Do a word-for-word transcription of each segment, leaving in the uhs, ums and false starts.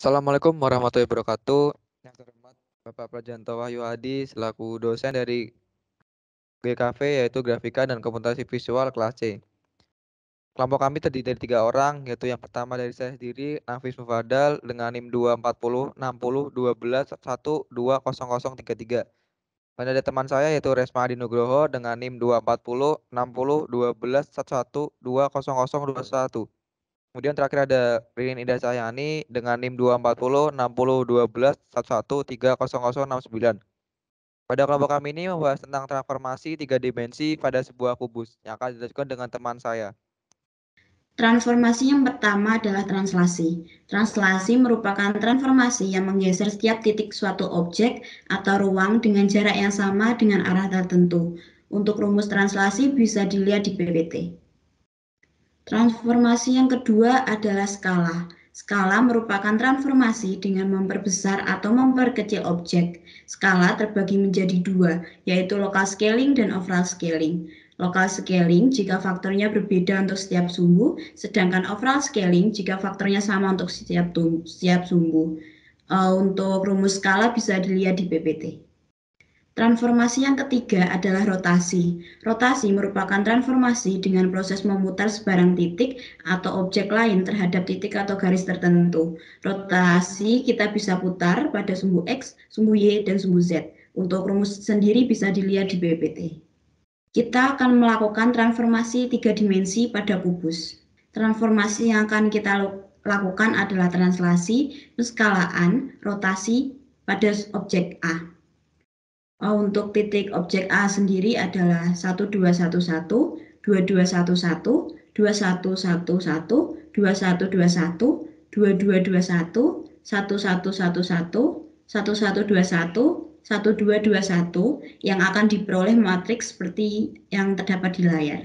Assalamualaikum warahmatullahi wabarakatuh. Yang terhormat Bapak Prajanto Wahyu Adi selaku dosen dari G K V yaitu Grafika dan Komputasi Visual kelas C. Kelompok kami terdiri dari tiga orang, yaitu yang pertama dari saya sendiri, Nafis Mufadhal dengan NIM dua empat nol enam nol satu dua satu dua nol nol tiga tiga. Dan ada teman saya yaitu Resma Adinugroho dengan NIM dua empat nol enam nol satu dua satu dua nol nol dua satu. Kemudian terakhir ada Ririn Indah Cahyani dengan NIM dua empat nol enam nol satu dua satu satu tiga nol nol enam sembilan. Pada kelompok kami ini membahas tentang transformasi tiga dimensi pada sebuah kubus yang akan dilakukan dengan teman saya. Transformasi yang pertama adalah translasi. Translasi merupakan transformasi yang menggeser setiap titik suatu objek atau ruang dengan jarak yang sama dengan arah tertentu. Untuk rumus translasi bisa dilihat di P P T. Transformasi yang kedua adalah skala. Skala merupakan transformasi dengan memperbesar atau memperkecil objek. Skala terbagi menjadi dua, yaitu local scaling dan overall scaling. Local scaling jika faktornya berbeda untuk setiap sumbu, sedangkan overall scaling jika faktornya sama untuk setiap, setiap sumbu. Uh, untuk rumus skala bisa dilihat di P P T. Transformasi yang ketiga adalah rotasi. Rotasi merupakan transformasi dengan proses memutar sebarang titik atau objek lain terhadap titik atau garis tertentu. Rotasi kita bisa putar pada sumbu X, sumbu Y, dan sumbu Z. Untuk rumus sendiri bisa dilihat di P P T. Kita akan melakukan transformasi tiga dimensi pada kubus. Transformasi yang akan kita lakukan adalah translasi, peskalaan, rotasi pada objek A. Untuk titik objek A sendiri adalah satu dua satu satu dua dua satu satu dua satu satu satu dua satu satu satu satu dua satu satu satu dua dua satu satu dua dua satu yang akan diperoleh matriks seperti yang terdapat di layar.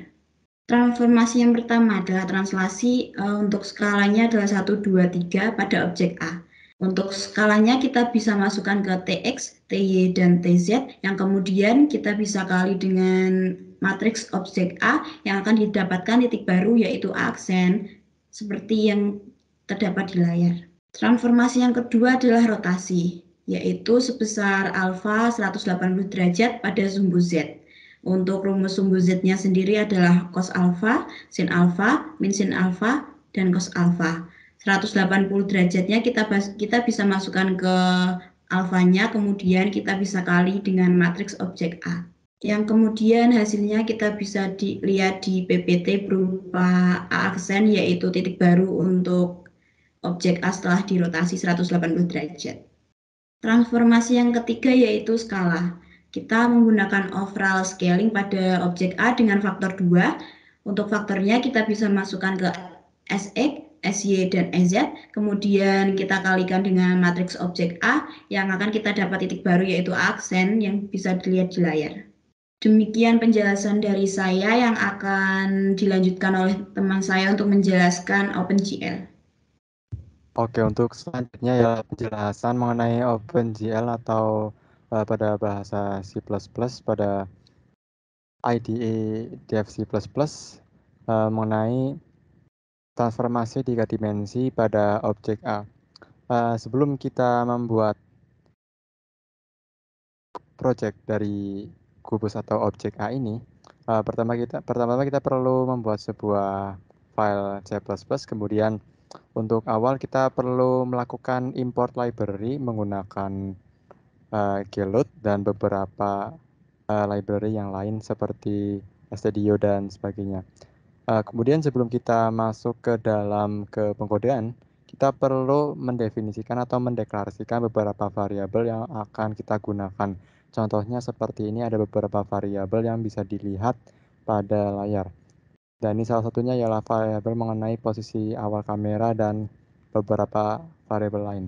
Transformasi yang pertama adalah translasi, untuk skalanya adalah satu dua tiga pada objek A. Untuk skalanya kita bisa masukkan ke T X, T Y, dan T Z, yang kemudian kita bisa kali dengan matriks objek A yang akan didapatkan titik baru yaitu A aksen, seperti yang terdapat di layar. Transformasi yang kedua adalah rotasi, yaitu sebesar alfa seratus delapan puluh derajat pada sumbu Z. Untuk rumus sumbu Z-nya sendiri adalah cos alfa, sin alfa, min sin alfa, dan cos alfa. seratus delapan puluh derajatnya kita kita bisa masukkan ke alfanya, kemudian kita bisa kali dengan matriks objek A. Yang kemudian hasilnya kita bisa dilihat di P P T berupa A aksen, yaitu titik baru untuk objek A setelah dirotasi seratus delapan puluh derajat. Transformasi yang ketiga yaitu skala. Kita menggunakan overall scaling pada objek A dengan faktor dua. Untuk faktornya kita bisa masukkan ke S X, S Y, dan E Z, kemudian kita kalikan dengan matriks objek A yang akan kita dapat titik baru yaitu A aksen yang bisa dilihat di layar. Demikian penjelasan dari saya yang akan dilanjutkan oleh teman saya untuk menjelaskan OpenGL. Oke, untuk selanjutnya ya penjelasan mengenai OpenGL atau uh, pada bahasa C plus plus pada I D E Dev C plus plus uh, mengenai transformasi tiga dimensi pada objek A. Uh, sebelum kita membuat project dari kubus atau objek A ini, uh, pertama kita pertama-tama kita perlu membuat sebuah file C plus plus. Kemudian untuk awal kita perlu melakukan import library menggunakan uh, glut dan beberapa uh, library yang lain seperti Studio dan sebagainya. Uh, kemudian sebelum kita masuk ke dalam ke pengkodean, kita perlu mendefinisikan atau mendeklarasikan beberapa variabel yang akan kita gunakan. Contohnya seperti ini, ada beberapa variabel yang bisa dilihat pada layar. Dan ini salah satunya ialah variabel mengenai posisi awal kamera dan beberapa variabel lain.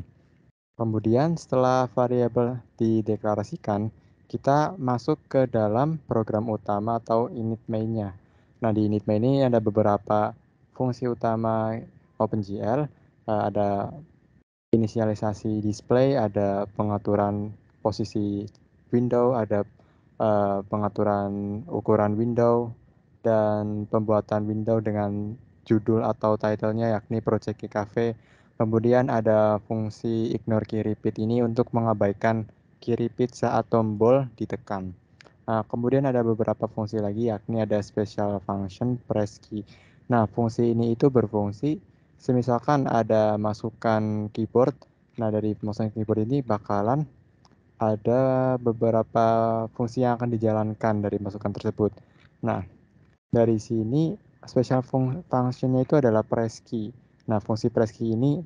Kemudian setelah variabel dideklarasikan, kita masuk ke dalam program utama atau init main-nya. Nah, di init main ini ada beberapa fungsi utama OpenGL, ada inisialisasi display, ada pengaturan posisi window, ada pengaturan ukuran window, dan pembuatan window dengan judul atau title-nya yakni Project G K V, Kemudian ada fungsi ignoreKeyRepeat ini untuk mengabaikan keyRepeat saat tombol ditekan. Nah, kemudian ada beberapa fungsi lagi, yakni ada special function press key. Nah, fungsi ini itu berfungsi semisalkan ada masukan keyboard. Nah, dari masukan keyboard ini bakalan ada beberapa fungsi yang akan dijalankan dari masukan tersebut. Nah, dari sini special fun function-nya itu adalah press key. Nah, fungsi press key ini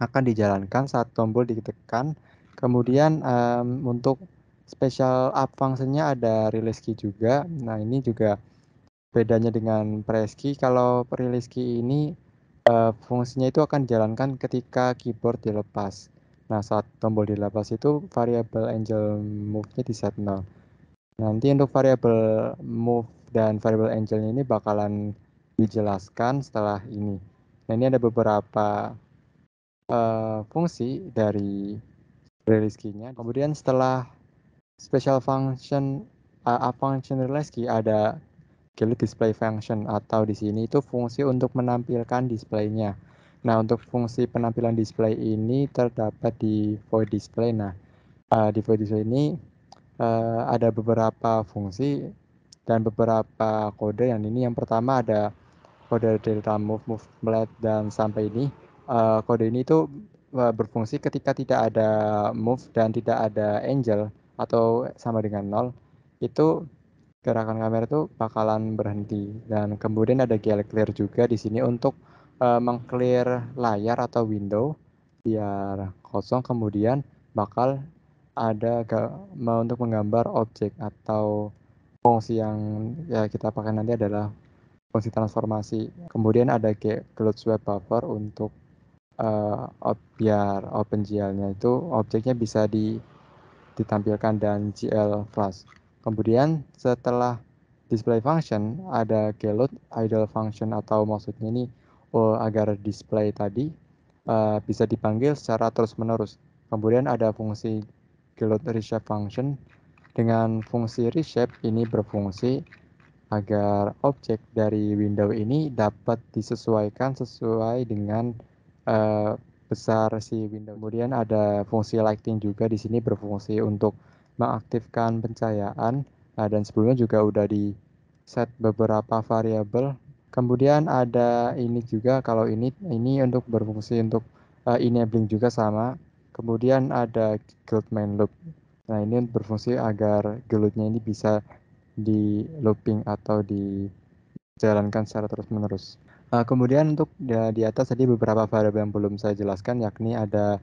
akan dijalankan saat tombol ditekan. Kemudian um, untuk special up function-nya ada release key juga. Nah, ini juga bedanya dengan press key. Kalau release key ini uh, fungsinya itu akan dijalankan ketika keyboard dilepas. Nah, saat tombol dilepas itu variabel angel move-nya di set nol. Nanti untuk variabel move dan variabel angel ini bakalan dijelaskan setelah ini. Nah, ini ada beberapa uh, fungsi dari release key-nya. Kemudian setelah special function uh, function release key ada glut display function, atau di sini itu fungsi untuk menampilkan displaynya. Nah, untuk fungsi penampilan display ini terdapat di void display. Nah, uh, di void display ini uh, ada beberapa fungsi dan beberapa kode. Yang ini yang pertama ada kode delta move, move blade, dan sampai ini uh, kode ini itu uh, berfungsi ketika tidak ada move dan tidak ada angel atau sama dengan nol, itu gerakan kamera itu bakalan berhenti. Dan kemudian ada glClear juga di sini untuk uh, meng-clear layar atau window biar kosong, kemudian bakal ada untuk menggambar objek, atau fungsi yang ya, kita pakai nanti adalah fungsi transformasi. Kemudian ada glutSwapBuffers untuk uh, biar OpenGL-nya itu objeknya bisa di ditampilkan, dan glFlush. Kemudian setelah display function ada glutIdle function, atau maksudnya ini oh, agar display tadi uh, bisa dipanggil secara terus-menerus. Kemudian ada fungsi glutReshape function. Dengan fungsi reshape ini berfungsi agar objek dari window ini dapat disesuaikan sesuai dengan uh, besar si window. Kemudian ada fungsi lighting juga di sini berfungsi untuk mengaktifkan pencahayaan. Nah, dan sebelumnya juga udah di set beberapa variabel. Kemudian ada ini juga, kalau ini ini untuk berfungsi untuk uh, enabling juga sama. Kemudian ada glutMainLoop. Nah, ini berfungsi agar glutnya ini bisa di looping atau dijalankan secara terus-menerus. Kemudian untuk di atas tadi beberapa variabel yang belum saya jelaskan, yakni ada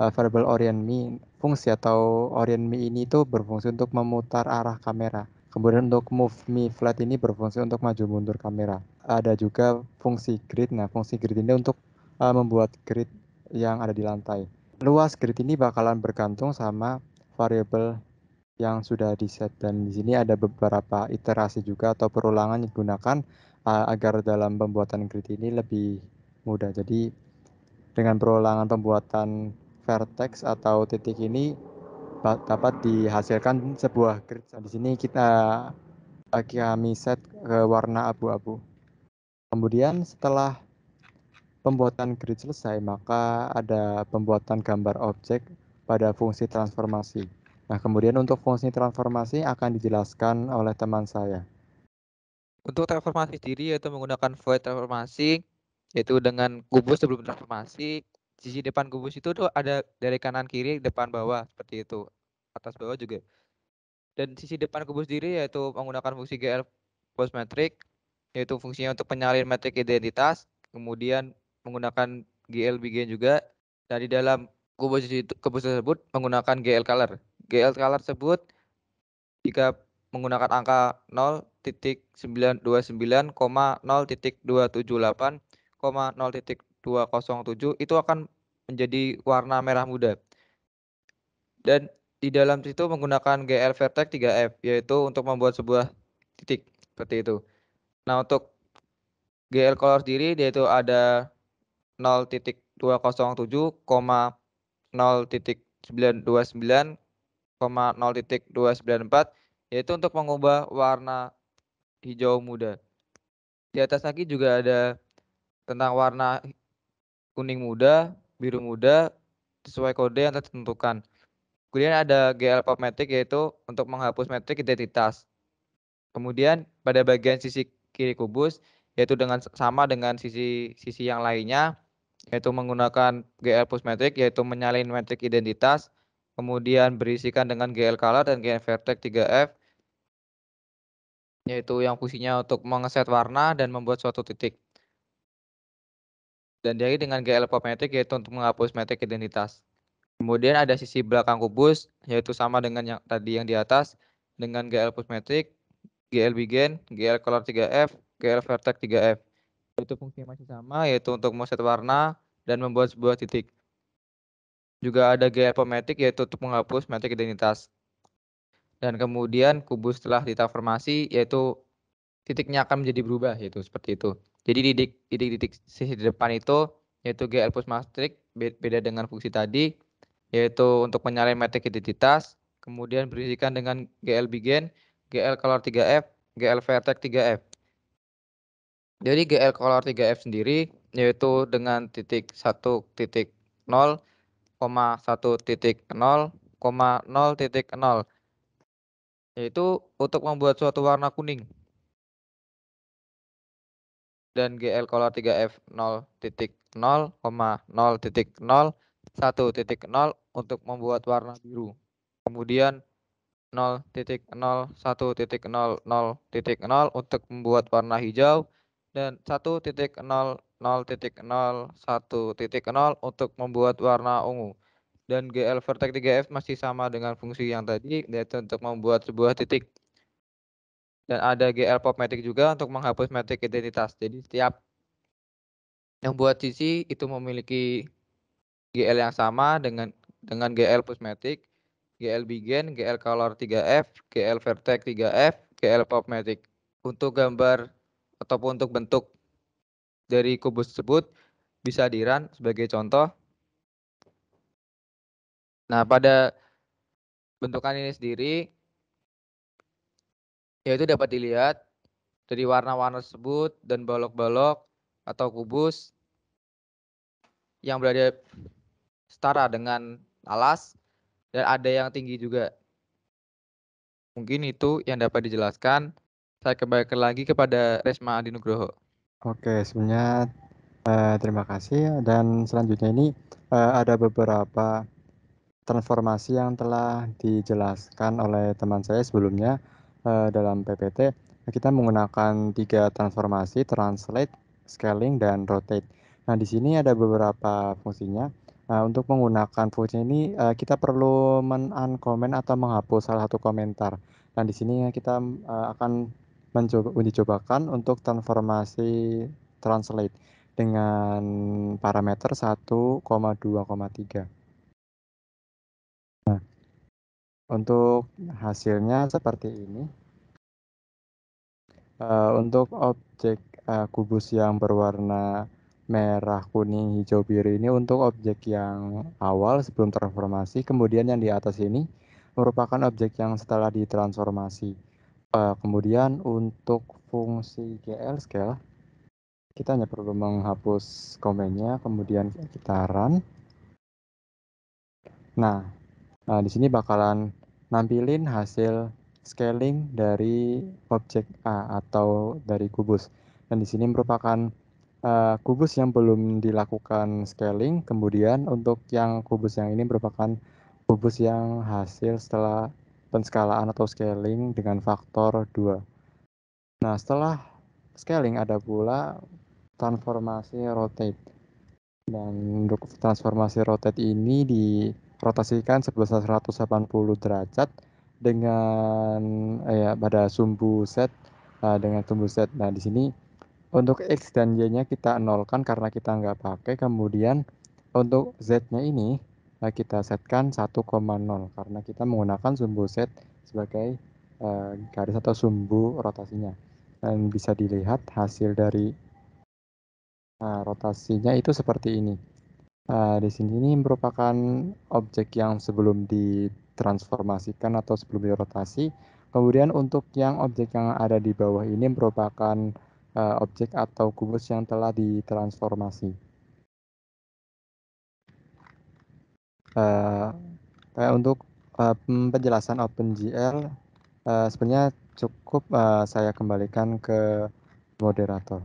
variabel orient_me. Fungsi atau orient_me ini itu berfungsi untuk memutar arah kamera. Kemudian untuk move_me flat ini berfungsi untuk maju mundur kamera. Ada juga fungsi grid. Nah, fungsi grid ini untuk membuat grid yang ada di lantai. Luas grid ini bakalan bergantung sama variabel yang sudah di set, dan di sini ada beberapa iterasi juga atau perulangan digunakan uh, agar dalam pembuatan grid ini lebih mudah. Jadi dengan perulangan pembuatan vertex atau titik ini dapat dihasilkan sebuah grid. Di sini kita uh, kami set ke warna abu-abu. Kemudian setelah pembuatan grid selesai, maka ada pembuatan gambar objek pada fungsi transformasi. Nah, kemudian untuk fungsi transformasi akan dijelaskan oleh teman saya. Untuk transformasi sendiri yaitu menggunakan void transformasi, yaitu dengan kubus sebelum transformasi. Sisi depan kubus itu tuh ada dari kanan kiri, depan bawah seperti itu, atas bawah juga. Dan sisi depan kubus sendiri yaitu menggunakan fungsi glPushMatrix, yaitu fungsinya untuk penyalir matrik identitas. Kemudian menggunakan glBegin juga. Dan di dalam kubus itu kubus tersebut menggunakan glColor. glColor tersebut jika menggunakan angka nol titik sembilan dua sembilan, nol titik dua tujuh delapan, nol titik dua nol tujuh itu akan menjadi warna merah muda. Dan di dalam situ menggunakan glVertex tiga F, yaitu untuk membuat sebuah titik seperti itu. Nah, untuk glColor sendiri yaitu ada nol titik dua nol tujuh, nol titik sembilan dua sembilan, nol titik dua sembilan empat, yaitu untuk mengubah warna hijau muda. Di atas lagi juga ada tentang warna kuning muda, biru muda sesuai kode yang tertentukan. Kemudian ada glPubMatrix, yaitu untuk menghapus metrik identitas. Kemudian pada bagian sisi kiri kubus, yaitu dengan sama dengan sisi sisi yang lainnya, yaitu menggunakan glPushMatrix, yaitu menyalin metrik identitas, kemudian berisikan dengan glColor dan glVertex tiga F, yaitu yang fungsinya untuk mengeset warna dan membuat suatu titik. Dan diakhiri dengan glPubMatrix, yaitu untuk menghapus metrik identitas. Kemudian ada sisi belakang kubus, yaitu sama dengan yang tadi yang di atas, dengan glPushMatrix, glBegin, glColor tiga F, glVertex tiga F. Itu fungsi masih sama, yaitu untuk meset warna dan membuat sebuah titik. Juga ada glPubMatrix, yaitu untuk menghapus metrik identitas. Dan kemudian kubus setelah ditransformasi, yaitu titiknya akan menjadi berubah, yaitu seperti itu. Jadi titik-titik sisi depan itu, yaitu glPushMatrix, beda dengan fungsi tadi, yaitu untuk menyalin metrik identitas. Kemudian berisikan dengan glBegin, glColor tiga F, glVertex tiga F. Jadi glColor tiga F sendiri yaitu dengan titik satu titik nol, satu titik nol, nol titik nol, yaitu untuk membuat suatu warna kuning. Dan glColor tiga F nol titik nol, nol titik nol, satu titik nol untuk membuat warna biru. Kemudian nol titik nol, satu titik nol, nol titik nol untuk membuat warna hijau. Dan satu titik nol, nol titik nol, satu titik nol untuk membuat warna ungu. Dan glVertex tiga F masih sama dengan fungsi yang tadi, yaitu untuk membuat sebuah titik. Dan ada glPubMatrix juga untuk menghapus metrik identitas. Jadi setiap yang buat sisi itu memiliki gl yang sama dengan dengan glPushMatrix, glBegin, glColor tiga F, glVertex tiga F, glPubMatrix. Untuk gambar ataupun untuk bentuk dari kubus tersebut bisa di-run sebagai contoh. Nah, pada bentukan ini sendiri yaitu dapat dilihat dari warna-warna tersebut dan balok-balok atau kubus yang berada setara dengan alas dan ada yang tinggi juga. Mungkin itu yang dapat dijelaskan. Saya kembalikan lagi kepada Resma Adinugroho. Oke, sebenarnya eh, terima kasih. Dan selanjutnya ini eh, ada beberapa transformasi yang telah dijelaskan oleh teman saya sebelumnya eh, dalam P P T. Kita menggunakan tiga transformasi, translate, scaling, dan rotate. Nah, di sini ada beberapa fungsinya. Nah, untuk menggunakan fungsi ini eh, kita perlu men-uncoment atau menghapus salah satu komentar. Nah, di sini kita uh, akan mencoba dicobakan untuk transformasi translate dengan parameter satu koma dua koma tiga. Nah, untuk hasilnya seperti ini. Uh, untuk objek uh, kubus yang berwarna merah, kuning, hijau, biru ini untuk objek yang awal sebelum transformasi, kemudian yang di atas ini merupakan objek yang setelah ditransformasi. Uh, kemudian untuk fungsi glScale, kita hanya perlu menghapus komennya, kemudian kita run. Nah, uh, di sini bakalan nampilin hasil scaling dari objek A atau dari kubus. Dan di sini merupakan uh, kubus yang belum dilakukan scaling, kemudian untuk yang kubus yang ini merupakan kubus yang hasil setelah penskalaan atau scaling dengan faktor dua. Nah, setelah scaling ada pula transformasi rotate. Dan untuk transformasi rotate ini dirotasikan sebesar seratus delapan puluh derajat dengan eh, ya, pada sumbu set uh, dengan sumbu set. Nah, di sini untuk X dan Y-nya kita nolkan karena kita nggak pakai. Kemudian untuk Z-nya ini kita setkan satu koma nol karena kita menggunakan sumbu set sebagai uh, garis atau sumbu rotasinya. Dan bisa dilihat hasil dari uh, rotasinya itu seperti ini. Uh, di sini ini merupakan objek yang sebelum ditransformasikan atau sebelum dirotasi. Kemudian untuk yang objek yang ada di bawah ini merupakan uh, objek atau kubus yang telah ditransformasi. uh, kayak untuk uh, penjelasan OpenGL uh, sebenarnya cukup uh, saya kembalikan ke moderator.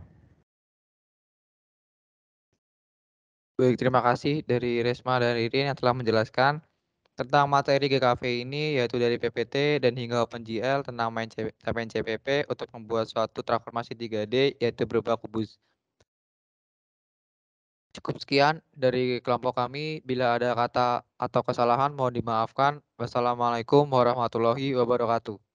Baik, terima kasih dari Resma dan Ririn yang telah menjelaskan tentang materi G K V ini, yaitu dari P P T dan hingga OpenGL tentang main C P P untuk membuat suatu transformasi tiga D yaitu berupa kubus. Cukup sekian dari kelompok kami. Bila ada kata atau kesalahan mohon dimaafkan. Wassalamualaikum warahmatullahi wabarakatuh.